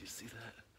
you see that?